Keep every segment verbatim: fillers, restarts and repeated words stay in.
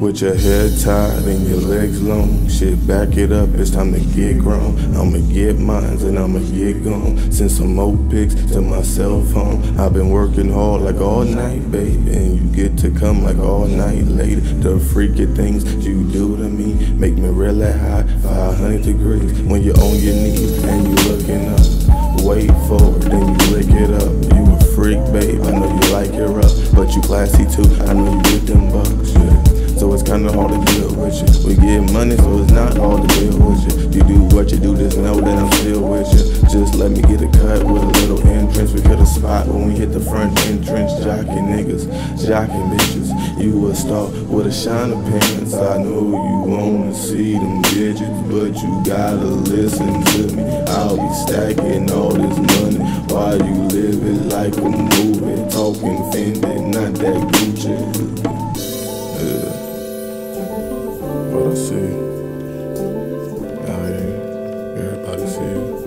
With your head tied and your legs long, shit, back it up, it's time to get grown. I'ma get mines and I'ma get gone. Send some more pics to my cell phone. I've been working hard like all night, babe, and you get to come like all night later. The freaky things you do to me make me really high, five hundred degrees. When you're on your knees and you looking up, wait for it, then you lick it up. You a freak, babe, I know you like it rough, but you classy too, I know you get them bucks, yeah. So it's kinda hard to deal with you. We get money, so it's not hard to deal with you. You do what you do, just know that I'm still with you. Just let me get a cut with a little entrance. We hit a spot when we hit the front entrance. Jocking niggas, jocking bitches. You a star with a shine appearance. I know you wanna see them digits, but you gotta listen to me. I'll be stacking all this money while you live it like a movie. Talking Fendi, not that Gucci. I see it. Out here, everybody see it.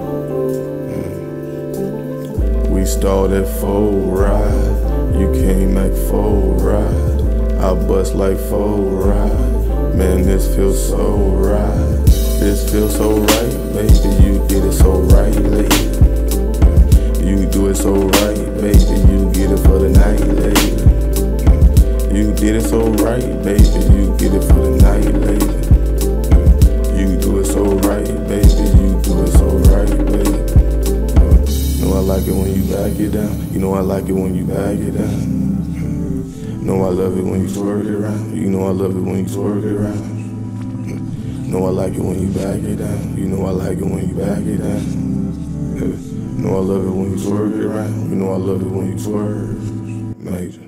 Mm. We started full ride. You came like full ride. I bust like full ride. Man, this feels so right. This feels so right, baby. You get it so right, lady. You do it so right, baby. You get it for the night, lady. You did it so right, baby, you get it for the night, baby. You do it so right, baby, you do it so right, baby. Know I like it when you back it down. You know I like it when you back it down. Know I love it when you twerk it around. You know I love it when you twerk it around. Know I like it when you back it down. You know I like it when you back it down. Know I love it when you twerk it around. You know I love it when you twerk. Major.